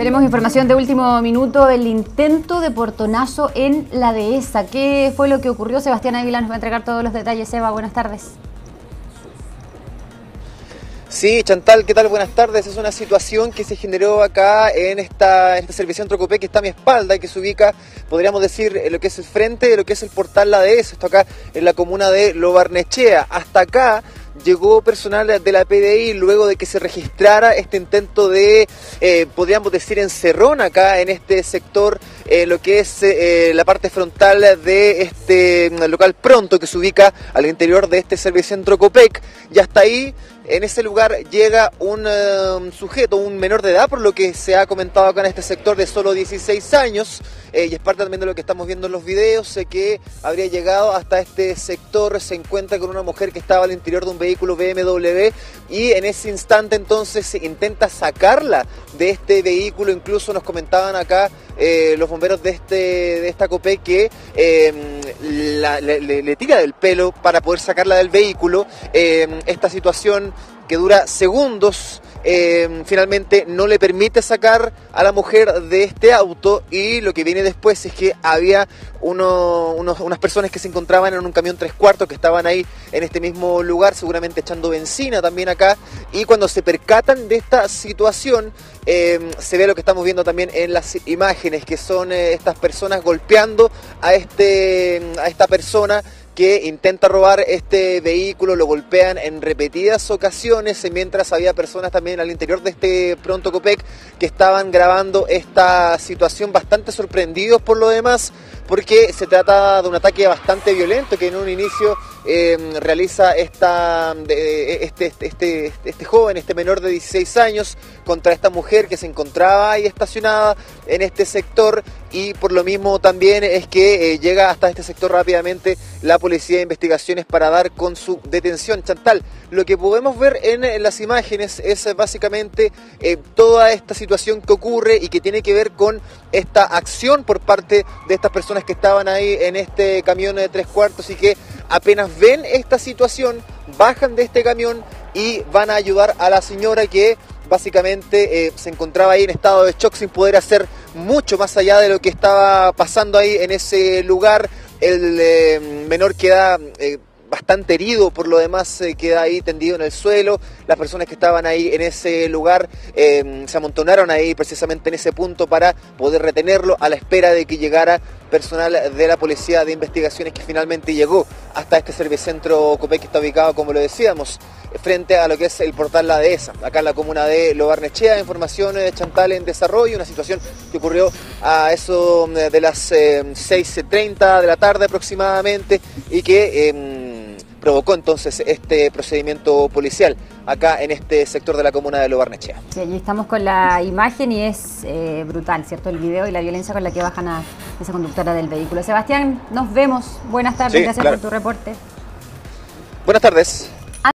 Tenemos información de último minuto del intento de portonazo en La Dehesa. ¿Qué fue lo que ocurrió? Sebastián Águila nos va a entregar todos los detalles. Eva, buenas tardes. Sí, Chantal, ¿qué tal? Buenas tardes. Es una situación que se generó acá en este servicentro Copec que está a mi espalda y que se ubica, podríamos decir, en lo que es el frente de lo que es el Portal La Dehesa, esto acá en la comuna de Lo Barnechea. Hasta acá llegó personal de la PDI luego de que se registrara este intento de, podríamos decir, encerrón acá en este sector, lo que es la parte frontal de este local Pronto que se ubica al interior de este servicentro Copec. Y hasta ahí, en ese lugar, llega un sujeto, un menor de edad, por lo que se ha comentado acá en este sector, de solo 16 años, y es parte también de lo que estamos viendo en los videos, que habría llegado hasta este sector, se encuentra con una mujer que estaba al interior de un vehículo BMW, y en ese instante entonces se intenta sacarla de este vehículo. Incluso nos comentaban acá los bomberos de esta Copec que le tira del pelo para poder sacarla del vehículo. Esta situación que dura segundos, finalmente no le permite sacar a la mujer de este auto, y lo que viene después es que había unas personas que se encontraban en un camión 3/4 que estaban ahí en este mismo lugar, seguramente echando benzina también acá, y cuando se percatan de esta situación, se ve lo que estamos viendo también en las imágenes, que son estas personas golpeando a esta persona que intenta robar este vehículo. Lo golpean en repetidas ocasiones, mientras había personas también al interior de este Pronto Copec que estaban grabando esta situación, bastante sorprendidos por lo demás, porque se trata de un ataque bastante violento que en un inicio realiza este joven, este menor de 16 años, contra esta mujer que se encontraba ahí estacionada en este sector, y por lo mismo también es que llega hasta este sector rápidamente la policía. Policía de Investigaciones para dar con su detención. Chantal, lo que podemos ver en las imágenes es básicamente toda esta situación que ocurre y que tiene que ver con esta acción por parte de estas personas que estaban ahí en este camión de 3/4 y que apenas ven esta situación, bajan de este camión y van a ayudar a la señora que básicamente se encontraba ahí en estado de shock, sin poder hacer mucho más allá de lo que estaba pasando ahí en ese lugar. El menor queda bastante herido, por lo demás queda ahí tendido en el suelo. Las personas que estaban ahí en ese lugar se amontonaron ahí precisamente en ese punto para poder retenerlo, a la espera de que llegara personal de la Policía de Investigaciones, que finalmente llegó hasta este servicentro Copec que está ubicado, como lo decíamos, frente a lo que es el Portal La Dehesa, acá en la comuna de Lo Barnechea. Información de Chantal en desarrollo, una situación que ocurrió a eso de las 6:30 de la tarde aproximadamente, y que provocó entonces este procedimiento policial acá en este sector de la comuna de Lo Barnechea. Sí, allí estamos con la imagen y es brutal, ¿cierto? El video y la violencia con la que bajan a esa conductora del vehículo. Sebastián, nos vemos. Buenas tardes, sí, gracias por tu reporte. Buenas tardes.